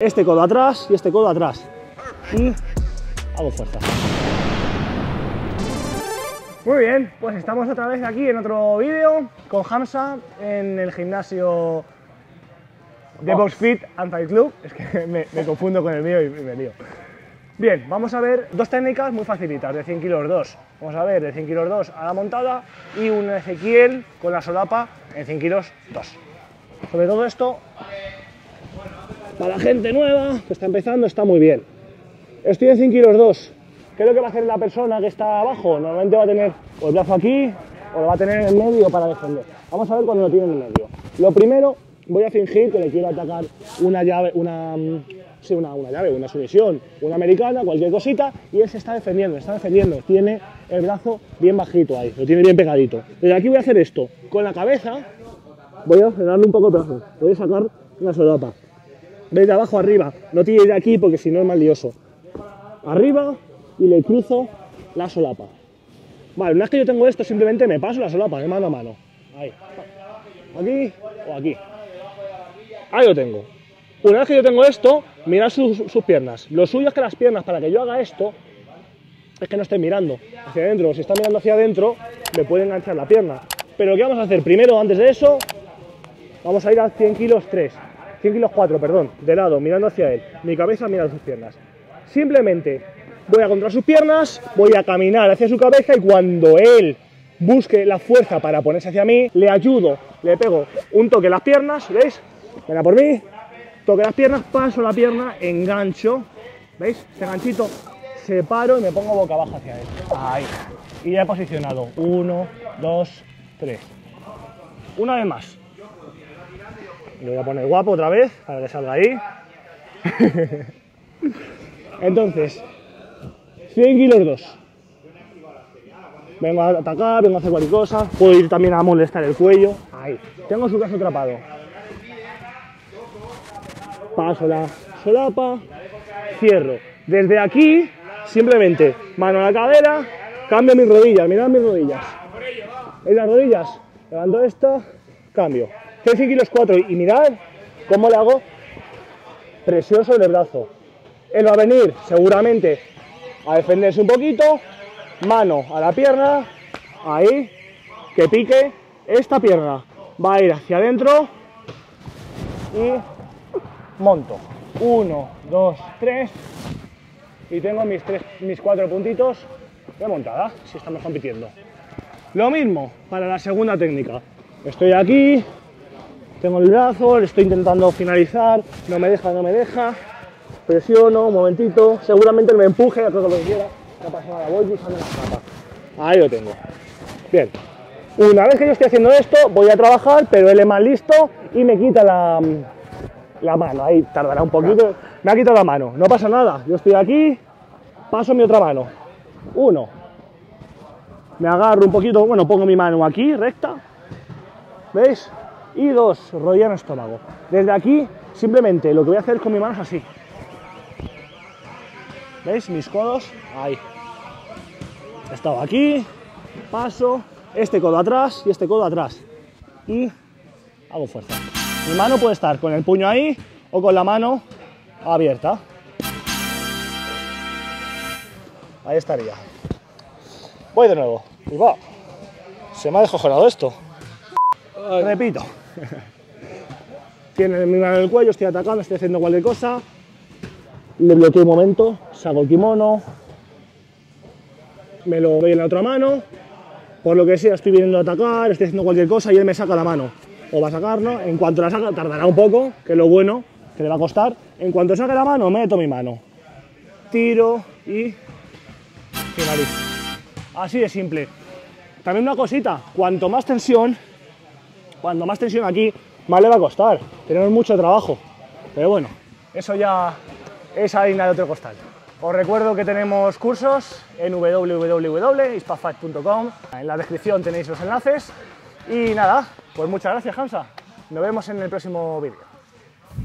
Este codo atrás y este codo atrás. Y hago fuerza. Muy bien, pues estamos otra vez aquí en otro vídeo con Hamza en el gimnasio de BoxFit Anti Club. Es que me confundo con el mío y me lío. Bien, vamos a ver dos técnicas muy facilitas, de 100 kilos 2. Vamos a ver de 100 kilos 2 a la montada y un Ezequiel con la solapa en 100 kilos 2. Sobre todo esto, para la gente nueva que está empezando, está muy bien. Estoy en 100 kilos 2. ¿Qué es lo que va a hacer la persona que está abajo? Normalmente va a tener o el brazo aquí o lo va a tener en el medio para defender. Vamos a ver cuando lo tiene en el medio. Lo primero, voy a fingir que le quiero atacar una llave, una sumisión, una americana, cualquier cosita, y él se está defendiendo, Tiene el brazo bien bajito ahí, lo tiene bien pegadito. Desde aquí voy a hacer esto. Con la cabeza voy a frenarle un poco el brazo. Voy a sacar una solapa. Veis de abajo arriba. No tire de aquí porque si no es más lioso. Arriba. Y le cruzo la solapa. Vale, una vez que yo tengo esto, simplemente me paso la solapa de mano a mano. Ahí. Aquí o aquí. Ahí lo tengo. Una vez que yo tengo esto, mirad sus piernas. Lo suyo es que las piernas, para que yo haga esto, es que no estén mirando hacia adentro. Si está mirando hacia adentro, me puede enganchar la pierna. Pero ¿qué vamos a hacer? Primero, antes de eso, vamos a ir a 100 kilos 3. 100 kilos 4, perdón. De lado, mirando hacia él. Mi cabeza mira sus piernas. Simplemente voy a controlar sus piernas, voy a caminar hacia su cabeza y cuando él busque la fuerza para ponerse hacia mí, le ayudo, le pego un toque en las piernas, ¿veis? Venga por mí, toque las piernas, paso la pierna, engancho, ¿veis? Este ganchito, separo y me pongo boca abajo hacia él. Ahí. Y ya he posicionado. 1, 2, 3. Una vez más. Le voy a poner guapo otra vez, para que salga ahí. Entonces, 100 kilos 2. Vengo a atacar, vengo a hacer cualquier cosa. Puedo ir también a molestar el cuello. Ahí. Tengo su brazo atrapado. Paso la solapa. Cierro. Desde aquí, simplemente mano a la cadera. Cambio mis rodillas. Mirad mis rodillas. En las rodillas. Levanto esta. Cambio. 100 kilos 4. Y mirad cómo le hago presión sobre el brazo. Él va a venir seguramente a defenderse un poquito, mano a la pierna, ahí, que pique esta pierna, va a ir hacia adentro y monto, 1, 2, 3 y tengo mis 4 puntitos de montada, si estamos compitiendo. Lo mismo para la segunda técnica, estoy aquí, tengo el brazo, le estoy intentando finalizar, no me deja, presiono, un momentito, seguramente me empuje, ya creo que lo que quiera, la pasada la voy usando la tapa. Ahí lo tengo. Bien, una vez que yo estoy haciendo esto, voy a trabajar, pero él es más listo y me quita la mano, ahí tardará un poquito, me ha quitado la mano, no pasa nada, yo estoy aquí, paso mi otra mano, 1, me agarro un poquito, bueno, pongo mi mano aquí, recta, ¿veis? Y 2, rodilla en el estómago. Desde aquí, simplemente lo que voy a hacer con mi mano es así. ¿Veis? Mis codos, ahí. He estado aquí, paso, este codo atrás y este codo atrás. Y hago fuerza. Mi mano puede estar con el puño ahí o con la mano abierta. Ahí estaría. Voy de nuevo. Y va. Se me ha descojonado esto. Ay. Repito. Tiene mi mano en el cuello, estoy atacando, estoy haciendo cualquier cosa. Le bloqueo un momento, saco el kimono, me lo doy en la otra mano, por lo que sea, estoy viniendo a atacar, estoy haciendo cualquier cosa y él me saca la mano. O va a sacarlo, en cuanto la saca, tardará un poco, que es lo bueno, que le va a costar. En cuanto saque la mano, meto mi mano. Tiro y finalizo. Así de simple. También una cosita, cuanto más tensión aquí, más le va a costar. Tenemos mucho trabajo. Pero bueno, eso ya es harina de otro costal. Os recuerdo que tenemos cursos en www.hispafight.com. En la descripción tenéis los enlaces. Y nada, pues muchas gracias, Hamza. Nos vemos en el próximo vídeo.